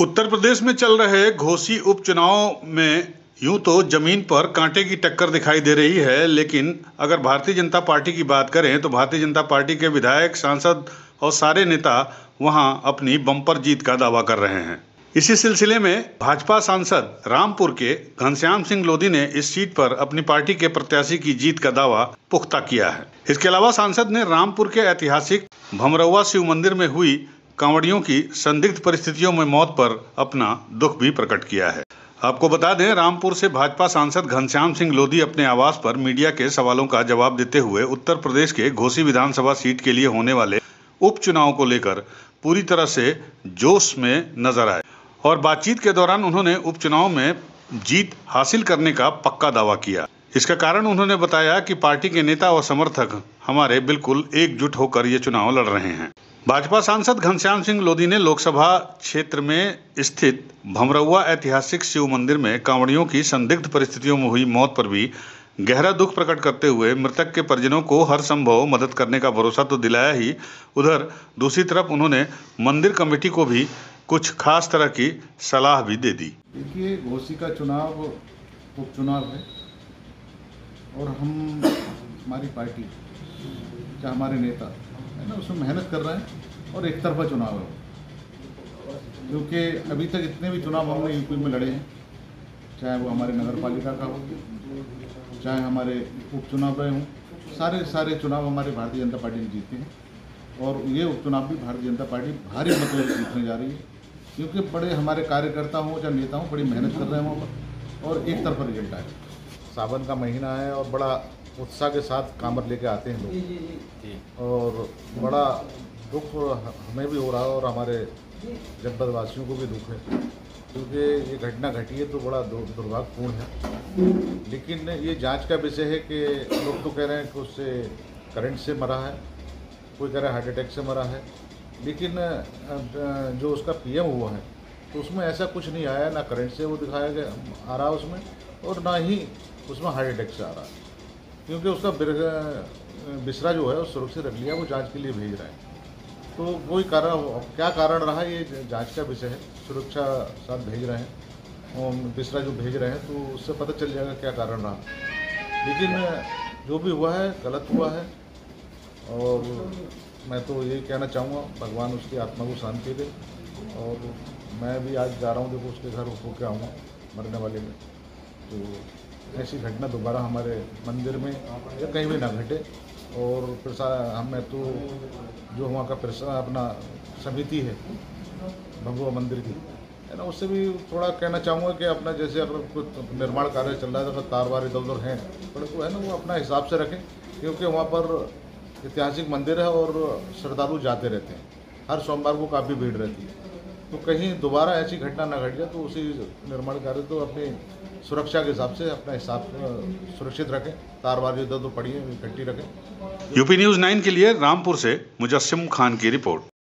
उत्तर प्रदेश में चल रहे घोसी उपचुनाव में यूं तो जमीन पर कांटे की टक्कर दिखाई दे रही है, लेकिन अगर भारतीय जनता पार्टी की बात करें तो भारतीय जनता पार्टी के विधायक, सांसद और सारे नेता वहां अपनी बम्पर जीत का दावा कर रहे हैं। इसी सिलसिले में भाजपा सांसद रामपुर के घनश्याम सिंह लोधी ने इस सीट पर अपनी पार्टी के प्रत्याशी की जीत का दावा पुख्ता किया है। इसके अलावा सांसद ने रामपुर के ऐतिहासिक भमरुआ शिव मंदिर में हुई कांवड़ियों की संदिग्ध परिस्थितियों में मौत पर अपना दुख भी प्रकट किया है। आपको बता दें, रामपुर से भाजपा सांसद घनश्याम सिंह लोधी अपने आवास पर मीडिया के सवालों का जवाब देते हुए उत्तर प्रदेश के घोसी विधानसभा सीट के लिए होने वाले उपचुनाव को लेकर पूरी तरह से जोश में नजर आए और बातचीत के दौरान उन्होंने उपचुनाव में जीत हासिल करने का पक्का दावा किया। इसका कारण उन्होंने बताया कि पार्टी के नेता और समर्थक हमारे बिल्कुल एकजुट होकर ये चुनाव लड़ रहे हैं। भाजपा सांसद घनश्याम सिंह लोधी ने लोकसभा क्षेत्र में स्थित भमरुआ ऐतिहासिक शिव मंदिर में कांवड़ियों की संदिग्ध परिस्थितियों में हुई मौत पर भी गहरा दुख प्रकट करते हुए मृतक के परिजनों को हर संभव मदद करने का भरोसा तो दिलाया ही, उधर दूसरी तरफ उन्होंने मंदिर कमेटी को भी कुछ खास तरह की सलाह भी दे दी। देखिए, घोसी का चुनाव उपचुनाव है और हमारी पार्टी या हमारे नेता है ना, उसमें मेहनत कर रहे हैं और एक तरफा चुनाव है, क्योंकि अभी तक इतने भी चुनाव हमने यूपी में लड़े हैं, चाहे वो हमारे नगर पालिका का हो, चाहे हमारे उपचुनाव रहे हों, सारे चुनाव हमारे भारतीय जनता पार्टी ने जीते हैं और ये उपचुनाव भी भारतीय जनता पार्टी भारी मतों से जीतने जा रही है, क्योंकि बड़े हमारे कार्यकर्ता हों या नेता हों, बड़ी मेहनत कर रहे हैं वहाँ पर और एक तरफ रिजल्ट आए। सावन का महीना है और बड़ा उत्साह के साथ कांवड़ लेके आते हैं लोग और बड़ा दुख हमें भी हो रहा है और हमारे जनपदवासियों को भी दुख है, क्योंकि ये घटना घटी है तो बड़ा दुर्भाग्यपूर्ण है। लेकिन ये जांच का विषय है कि लोग तो कह रहे हैं कि उससे करंट से मरा है, कोई कह रहा है हार्ट अटैक से मरा है, लेकिन जो उसका पीएम हुआ है तो उसमें ऐसा कुछ नहीं आया, ना करंट से वो दिखाया गया आ रहा उसमें और ना ही उसमें हार्ट अटैक से आ रहा है, क्योंकि उसका बिसरा जो है वो सुरक्षित रख लिया, वो जांच के लिए भेज रहे हैं। तो कोई कारण क्या कारण रहा ये जांच का विषय है, सुरक्षा साथ भेज रहे हैं और बिसरा जो भेज रहे हैं तो उससे पता चल जाएगा क्या कारण रहा, लेकिन जो भी हुआ है गलत हुआ है और मैं तो यही कहना चाहूँगा भगवान उसकी आत्मा को शांति दे और मैं भी आज जा रहा हूँ, देखो उसके घर होकर आऊँगा मरने वाले में, तो ऐसी घटना दोबारा हमारे मंदिर में या कहीं भी ना घटे और प्रशासन हमें तो जो वहाँ का प्रशासन अपना समिति है भगवा मंदिर की है ना, उससे भी थोड़ा कहना चाहूँगा कि अपना जैसे अगर कुछ निर्माण कार्य चल रहा है तो तार वार इधर उधर हैं पर वो है ना, वो अपना हिसाब से रखें, क्योंकि वहाँ पर ऐतिहासिक मंदिर है और श्रद्धालु जाते रहते हैं, हर सोमवार को काफ़ी भीड़ रहती है, तो कहीं दोबारा ऐसी घटना ना घट जाए तो उसी निर्माण कार्य तो अपने सुरक्षा के हिसाब से अपना हिसाब सुरक्षित रखें, तार वार इधर उधर पड़ी है इकट्ठी रखें। यूपी न्यूज 9 के लिए रामपुर से मुजस्सिम खान की रिपोर्ट।